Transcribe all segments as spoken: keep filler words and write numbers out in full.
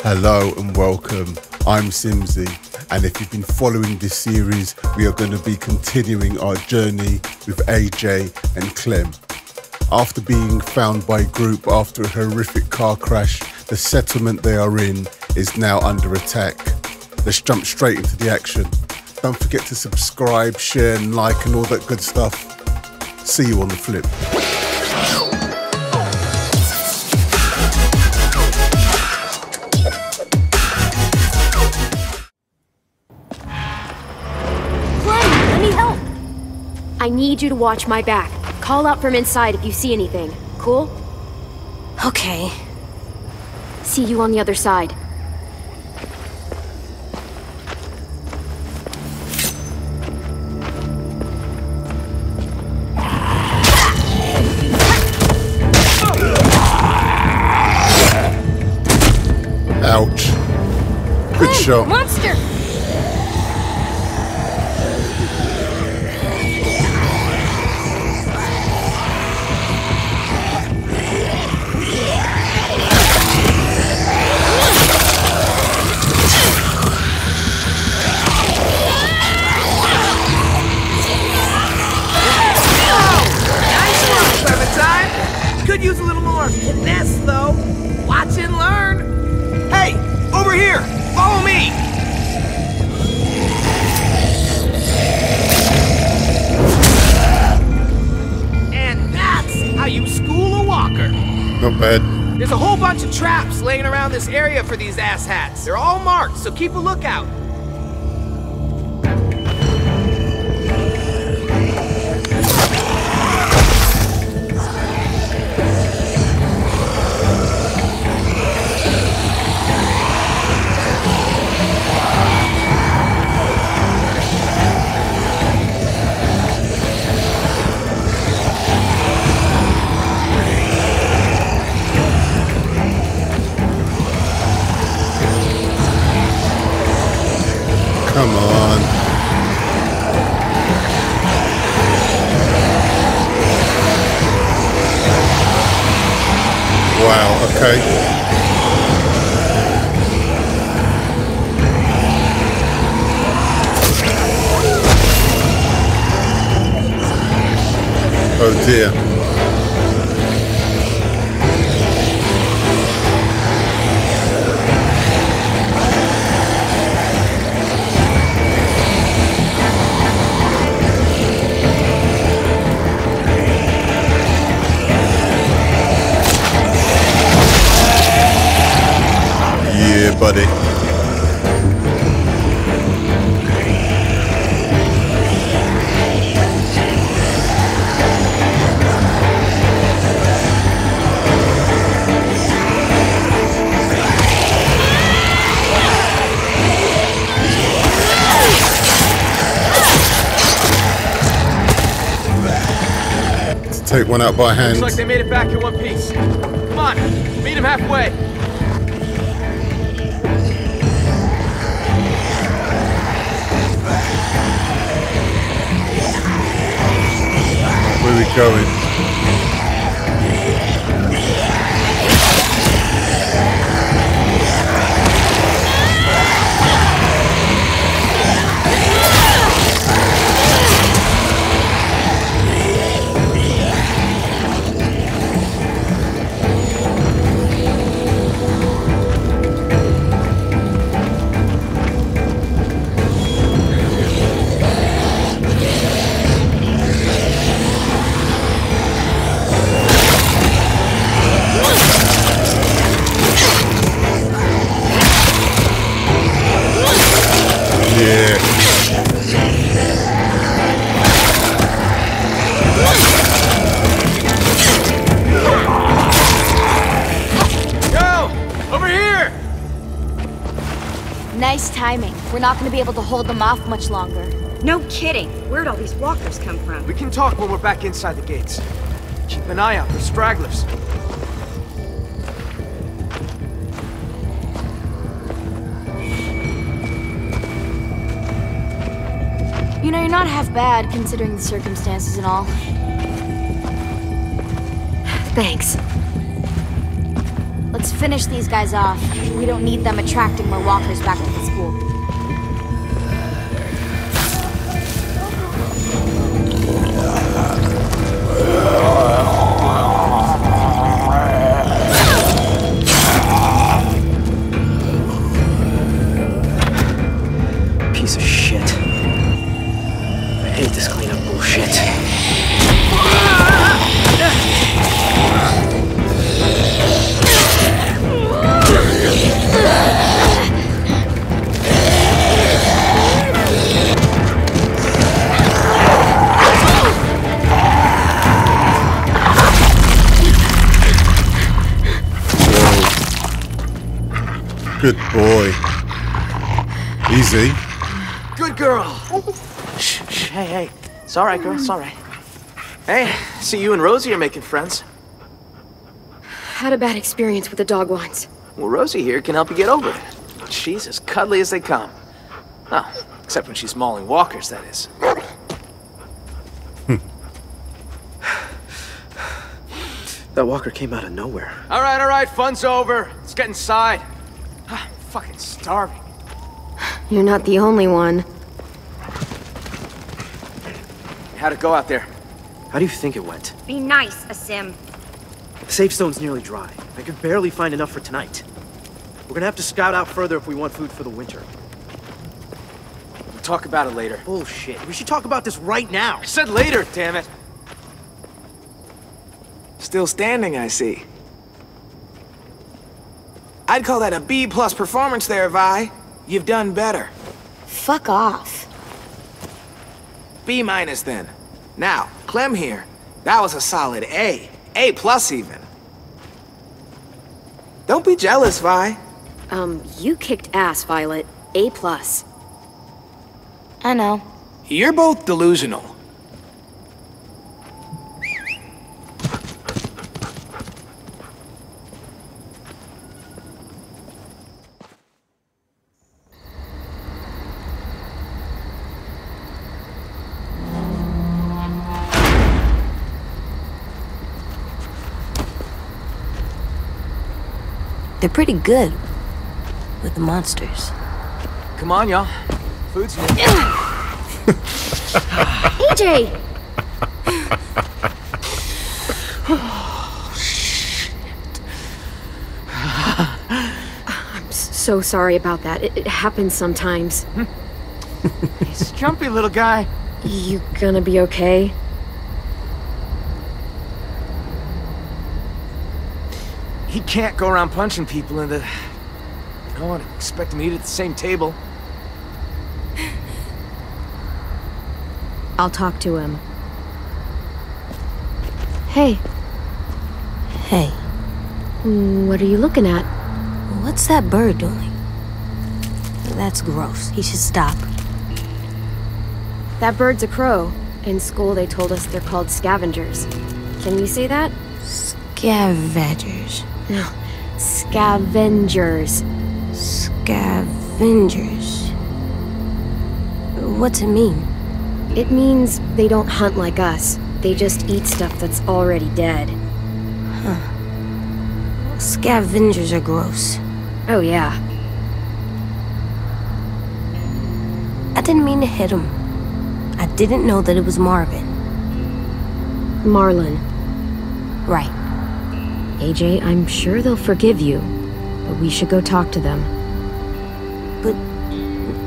Hello and welcome. I'm Simzy, and if you've been following this series, we are going to be continuing our journey with A J and Clem. After being found by a group after a horrific car crash, the settlement they are in is now under attack. Let's jump straight into the action. Don't forget to subscribe, share and like and all that good stuff. See you on the flip. I need you to watch my back. Call out from inside if you see anything. Cool? Okay. See you on the other side. Ouch. Good Clem, show. Monster! There's a whole bunch of traps laying around this area for these asshats. They're all marked, so keep a lookout. Come on. Wow, okay. Oh dear. Buddy. Let's take one out by hand. Looks like they made it back in one piece. Come on, meet him halfway. Where are we going? Nice timing. We're not going to be able to hold them off much longer. No kidding. Where'd all these walkers come from? We can talk when we're back inside the gates. Keep an eye out for stragglers. You know, you're not half bad considering the circumstances and all. Thanks. Let's finish these guys off. We don't need them attracting more walkers back to the school. Good boy. Easy. Good girl. Shh, shh, hey, hey. It's all right, girl. It's all right. Hey, see, you and Rosie are making friends. Had a bad experience with the dog once. Well, Rosie here can help you get over it. She's as cuddly as they come. Oh, except when she's mauling walkers, that is. That walker came out of nowhere. All right, all right. Fun's over. Let's get inside. I'm fucking starving. You're not the only one. How'd it go out there? How do you think it went? Be nice, Aasim. The safe stone's nearly dry. I could barely find enough for tonight. We're gonna have to scout out further if we want food for the winter. We'll talk about it later. Bullshit. We should talk about this right now. I said later, damn it. Still standing, I see. I'd call that a B-plus performance there, Vi. You've done better. Fuck off. B-minus, then. Now, Clem here, that was a solid A. A-plus, even. Don't be jealous, Vi. Um, you kicked ass, Violet. A-plus. I know. You're both delusional. They're pretty good with the monsters. Come on, y'all. Food's here. A J! Oh, shit. I'm so sorry about that. It, it happens sometimes. He's jumpy, little guy. You gonna be okay? He can't go around punching people in the... I don't want to expect him to eat at the same table. I'll talk to him. Hey. Hey. What are you looking at? What's that bird doing? That's gross. He should stop. That bird's a crow. In school they told us they're called scavengers. Can you say that? Scavengers. No, scavengers. Scavengers. What's it mean? It means they don't hunt like us. They just eat stuff that's already dead. Huh. Scavengers are gross. Oh, yeah. I didn't mean to hit him. I didn't know that it was Marvin. Marlon. Right. A J, I'm sure they'll forgive you, but we should go talk to them. But...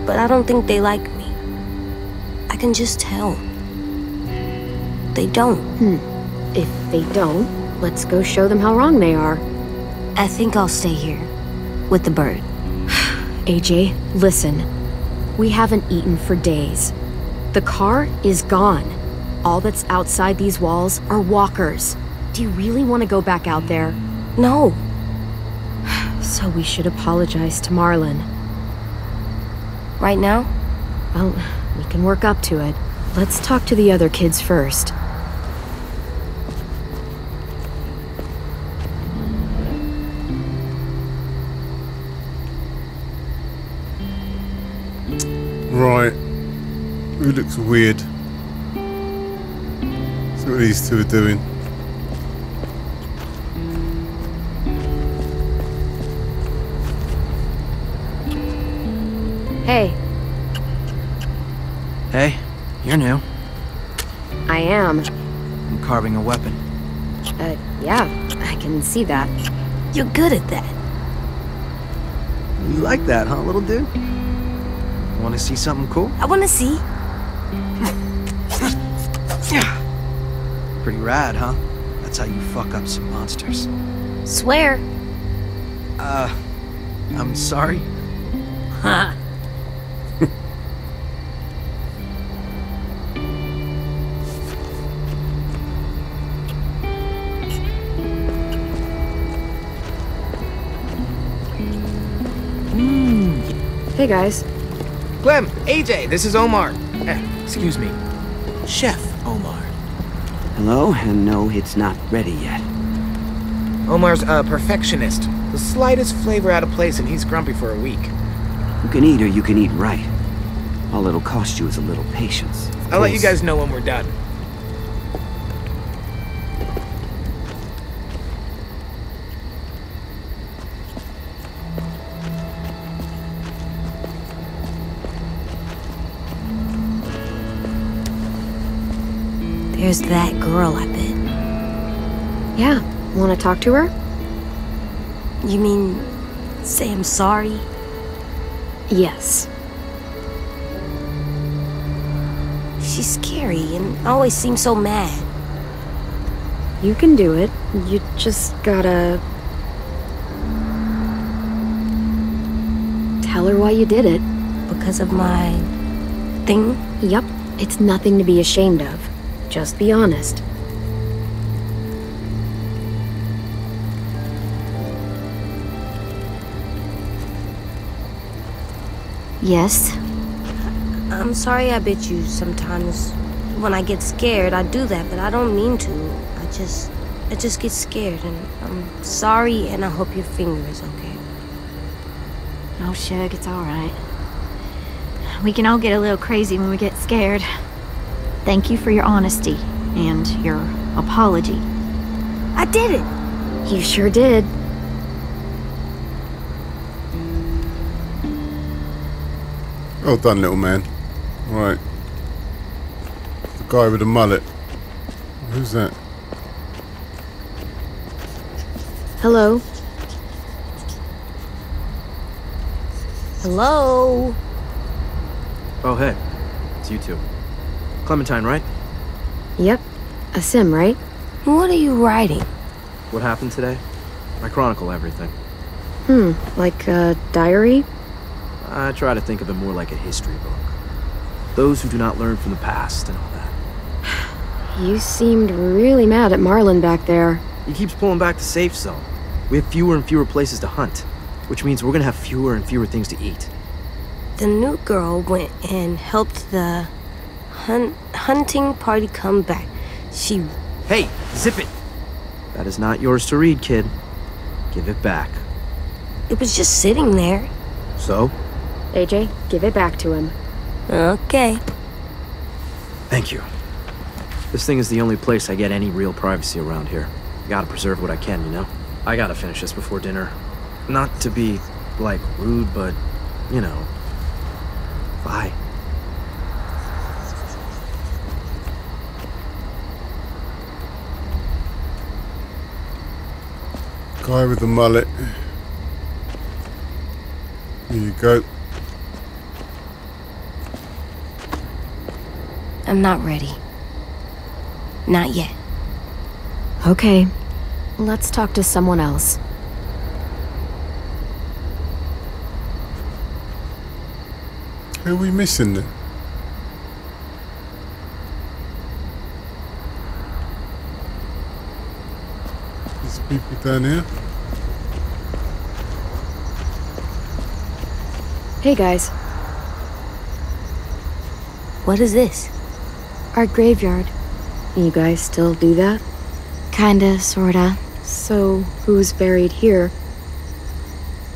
but I don't think they like me. I can just tell. They don't. Hmm. If they don't, let's go show them how wrong they are. I think I'll stay here. With the bird. A J, listen. We haven't eaten for days. The car is gone. All that's outside these walls are walkers. Do you really want to go back out there? No. So we should apologize to Marlon. Right now? Well, we can work up to it. Let's talk to the other kids first. Right. Who looks weird? That's what these two are doing. Hey. Hey, you're new. I am. I'm carving a weapon. Uh, yeah, I can see that. You're good at that. You like that, huh, little dude? Want to see something cool? I want to see. Pretty rad, huh? That's how you fuck up some monsters. Swear. Uh, I'm sorry. Huh. Hey guys. Clem, A J, this is Omar. Eh, excuse me. Chef Omar. Hello, and no, it's not ready yet. Omar's a perfectionist. The slightest flavor out of place and he's grumpy for a week. You can eat or you can eat right. All it'll cost you is a little patience. I'll let you guys know when we're done. There's that girl I bet. Yeah, wanna talk to her? You mean, say I'm sorry? Yes. She's scary and always seems so mad. You can do it. You just gotta... tell her why you did it. Because of my... thing? Yup. It's nothing to be ashamed of. Just be honest. Yes? I'm sorry I bit you sometimes. When I get scared, I do that, but I don't mean to. I just... I just get scared, and I'm sorry, and I hope your finger is okay. Oh, Shug, it's all right. We can all get a little crazy when we get scared. Thank you for your honesty and your apology. I did it! You sure did. Well done, little man. Alright. The guy with the mullet. Who's that? Hello. Hello. Oh, hey. It's you two. Clementine, right? Yep. Aasim, right? What are you writing? What happened today? I chronicle everything. Hmm, like a diary? I try to think of it more like a history book. Those who do not learn from the past and all that. You seemed really mad at Marlon back there. He keeps pulling back the safe zone. We have fewer and fewer places to hunt, which means we're gonna have fewer and fewer things to eat. The new girl went and helped the... Hun hunting party come back. She... Hey, zip it! That is not yours to read, kid. Give it back. It was just sitting there. So? A J, give it back to him. Okay. Thank you. This thing is the only place I get any real privacy around here. Gotta preserve what I can, you know? I gotta finish this before dinner. Not to be, like, rude, but, you know... Bye. Guy with the mullet. Here you go. I'm not ready. Not yet. Okay. Let's talk to someone else. Who are we missing then? People down here. Hey guys. What is this? Our graveyard. You guys still do that? Kinda, sorta. So, who's buried here?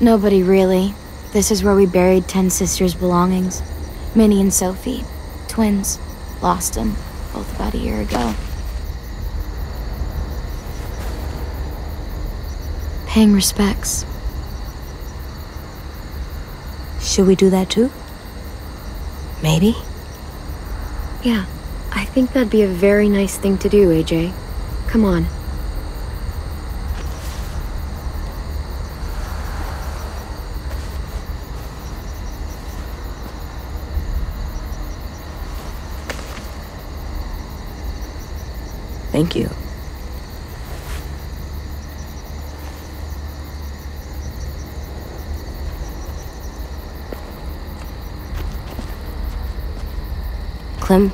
Nobody really. This is where we buried ten sisters' belongings. Minnie and Sophie. Twins. Lost them. Both about a year ago. Paying respects. Should we do that too? Maybe? Yeah, I think that'd be a very nice thing to do, A J. Come on. Thank you. Clem?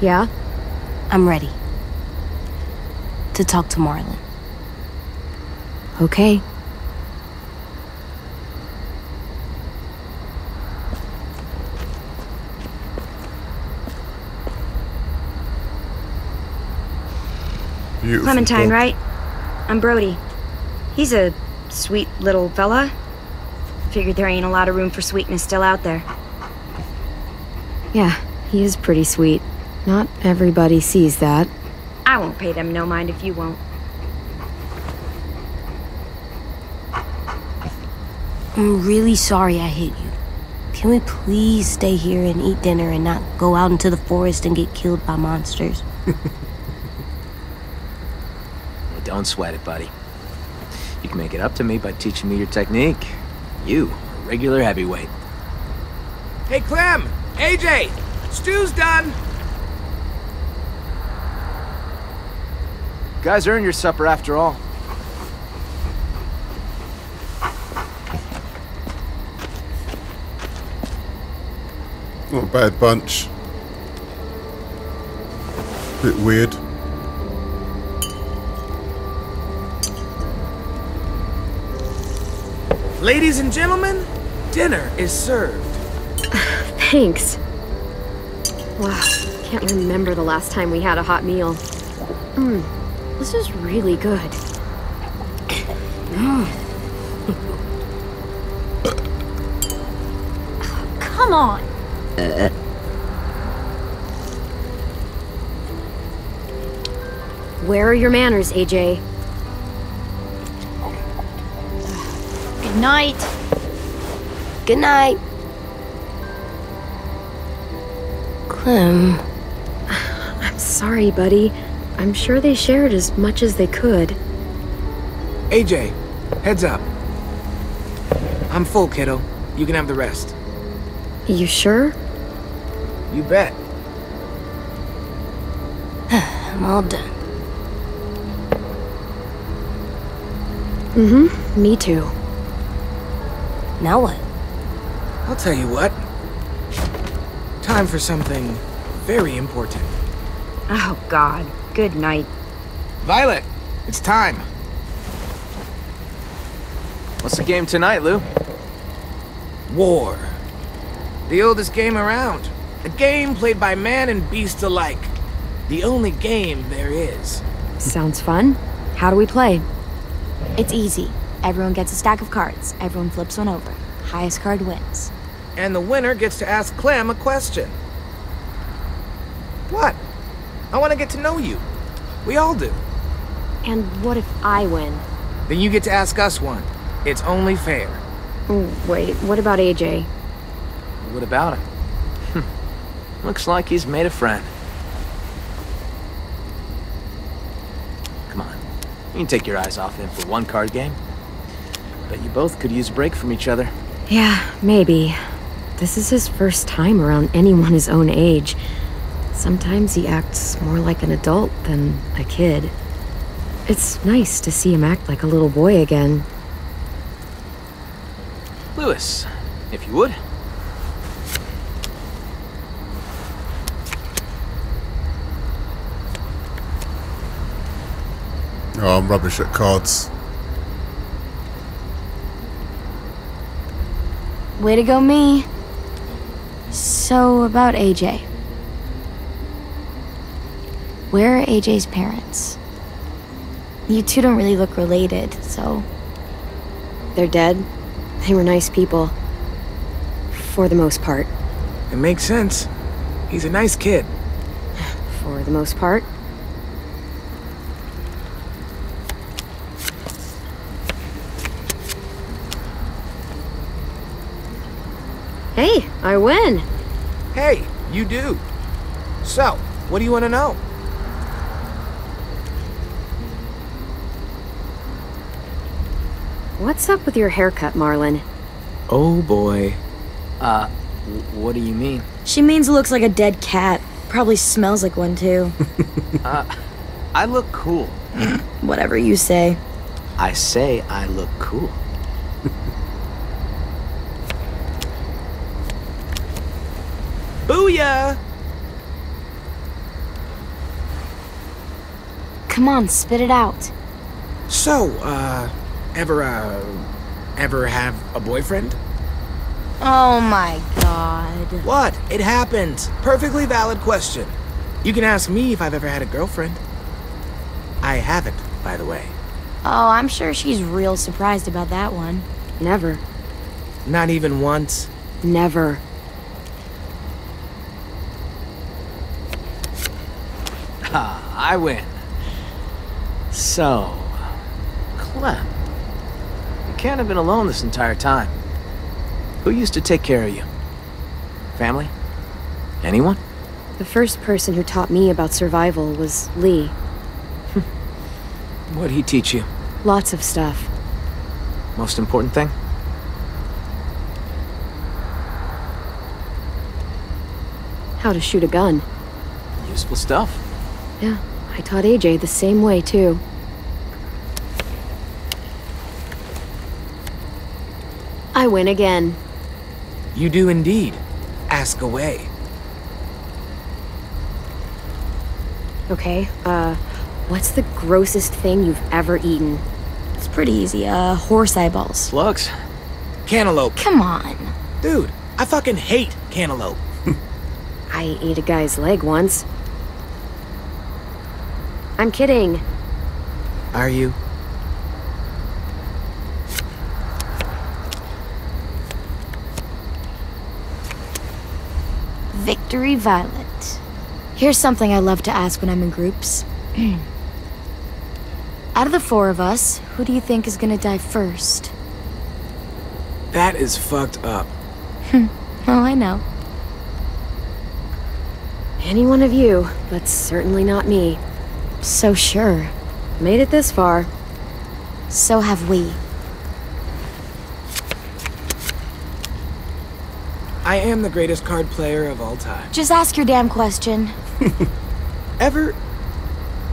Yeah? I'm ready. To talk to Marlon. Okay. Beautiful. Clementine, right? I'm Brody. He's a sweet little fella. Figured there ain't a lot of room for sweetness still out there. Yeah, he is pretty sweet. Not everybody sees that. I won't pay them no mind if you won't. I'm really sorry I hit you. Can we please stay here and eat dinner and not go out into the forest and get killed by monsters? Don't sweat it, buddy. You can make it up to me by teaching me your technique. You, a regular heavyweight. Hey, Clem! A J! Stew's done! You guys earned your supper after all. Not a bad bunch. Bit weird. Ladies and gentlemen, dinner is served. Thanks. Wow, can't remember the last time we had a hot meal. Mmm, this is really good. Mm. Oh, come on. Uh. Where are your manners, A J? Good night. Good night. Clem. I'm sorry, buddy. I'm sure they shared as much as they could. A J, heads up. I'm full, kiddo. You can have the rest. You sure? You bet. I'm all done. Mm-hmm. Me too. Now what? I'll tell you what. Time for something very important. Oh, God. Good night. Violet, it's time. What's the game tonight, Lou? War. The oldest game around. A game played by man and beast alike. The only game there is. Sounds fun. How do we play? It's easy. Everyone gets a stack of cards. Everyone flips one over. Highest card wins. And the winner gets to ask Clem a question. What? I want to get to know you. We all do. And what if I win? Then you get to ask us one. It's only fair. Wait, what about A J? What about him? Looks like he's made a friend. Come on. You can take your eyes off him for one card game. But you both could use a break from each other. Yeah, maybe. This is his first time around anyone his own age. Sometimes he acts more like an adult than a kid. It's nice to see him act like a little boy again. Louis, if you would. Oh, I'm rubbish at cards. Way to go, me. So, about A J. Where are A J's parents? You two don't really look related, so... They're dead. They were nice people. For the most part. It makes sense. He's a nice kid. For the most part. Hey, I win! Hey, you do. So, what do you want to know? What's up with your haircut, Marlon? Oh boy. Uh, what do you mean? She means it looks like a dead cat. Probably smells like one too. uh, I look cool. Whatever you say. I say I look cool. Booyah! Come on, spit it out. So, uh, ever, uh, ever have a boyfriend? Oh my god. What? It happens. Perfectly valid question. You can ask me if I've ever had a girlfriend. I haven't, by the way. Oh, I'm sure she's real surprised about that one. Never. Not even once? Never. Ah, I win. So, Clem, you can't have been alone this entire time. Who used to take care of you? Family? Anyone? The first person who taught me about survival was Lee. What'd he teach you? Lots of stuff. Most important thing? How to shoot a gun. Useful stuff. Yeah, I taught A J the same way, too. I win again. You do indeed. Ask away. Okay, uh... what's the grossest thing you've ever eaten? It's pretty easy. Uh, horse eyeballs. Slugs. Cantaloupe. Come on. Dude, I fucking hate cantaloupe. I ate a guy's leg once. I'm kidding. Are you? Victory, Violet. Here's something I love to ask when I'm in groups. Out of the four of us, who do you think is gonna die first? That is fucked up. Hmm. Oh, I know. Any one of you, but certainly not me. So sure. Made it this far. So have we. I am the greatest card player of all time. Just ask your damn question. Ever...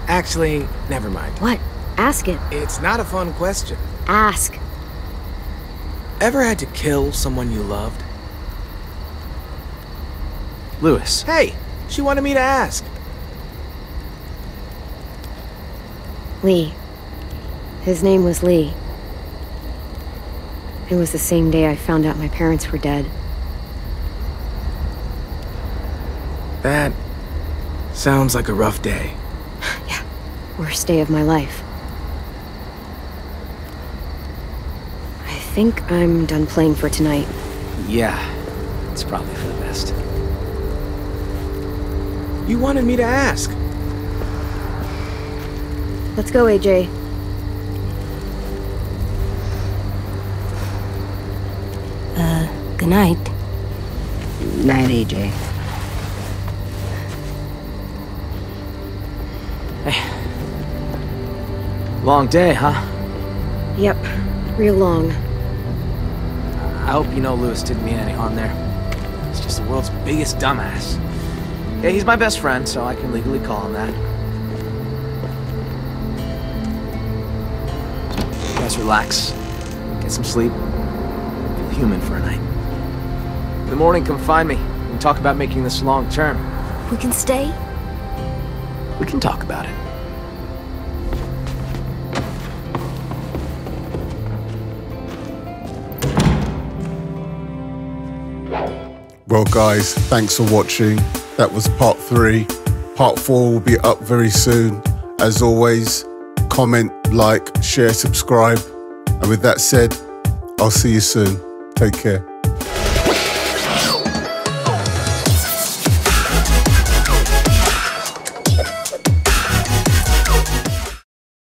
Actually, never mind. What? Ask it. It's not a fun question. Ask. Ever had to kill someone you loved? Louis. Hey, she wanted me to ask. Lee. His name was Lee. It was the same day I found out my parents were dead. That sounds like a rough day. Yeah, worst day of my life. I think I'm done playing for tonight. Yeah, it's probably for the best. You wanted me to ask. Let's go, A J. Uh, good night. Night, A J. Long day, huh? Yep, real long. I hope you know Louis didn't mean any harm there. He's just the world's biggest dumbass. Yeah, he's my best friend, so I can legally call him that. You guys relax. Get some sleep. Feel human for a night. In the morning, come find me. We can talk about making this long term. We can stay? We can talk about it. Well guys, thanks for watching. That was part three. Part four will be up very soon. As always, comment, like, share, subscribe. And with that said, I'll see you soon. Take care.